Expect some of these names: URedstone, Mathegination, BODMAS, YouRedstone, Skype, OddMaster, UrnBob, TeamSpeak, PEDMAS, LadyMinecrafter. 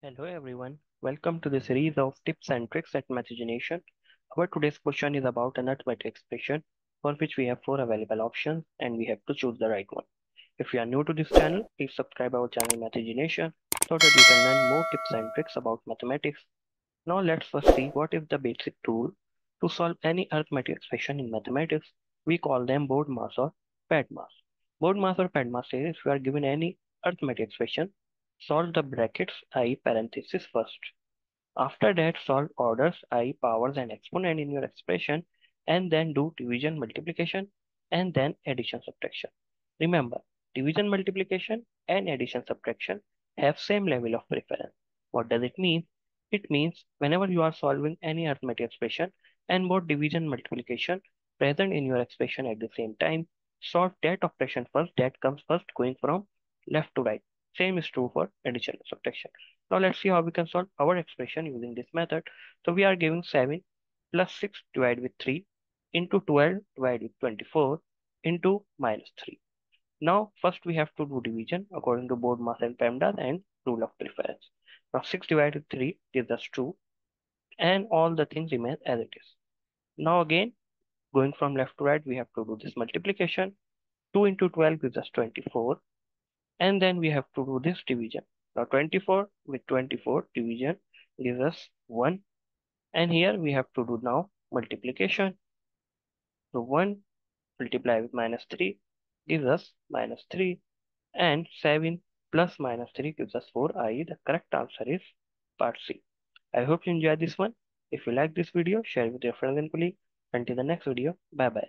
Hello everyone, welcome to the series of tips and tricks at Mathegination. Our today's question is about an arithmetic expression for which we have four available options and we have to choose the right one. If you are new to this channel, please subscribe our channel Mathegination so that you can learn more tips and tricks about mathematics. Now let's first see what is the basic tool to solve any arithmetic expression in mathematics. We call them BODMAS or PEDMAS. BODMAS or PEDMAS says if you are given any arithmetic expression, solve the brackets i parenthesis first. After that, solve orders i, powers and exponent in your expression, and then do division, multiplication, and then addition, subtraction. Remember, division, multiplication and addition, subtraction have same level of preference. What does it mean? It means whenever you are solving any arithmetic expression and both division, multiplication present in your expression at the same time, solve that operation first that comes first, going from left to right. Same is true for addition and subtraction. Now let's see how we can solve our expression using this method. So we are given 7 plus 6 divided with 3 into 12 divided with 24 into minus 3. Now first we have to do division according to BODMAS and PEDMAS and rule of preference. Now 6 divided with 3 gives us 2 and all the things remain as it is. Now again going from left to right we have to do this multiplication. 2 into 12 gives us 24. And then we have to do this division. Now 24 with 24 division gives us 1. And here we have to do now multiplication. So 1 multiplied with minus 3 gives us minus 3. And 7 plus minus 3 gives us 4, i.e. the correct answer is part C. I hope you enjoyed this one. If you like this video, share it with your friends and colleagues. Until the next video, bye-bye.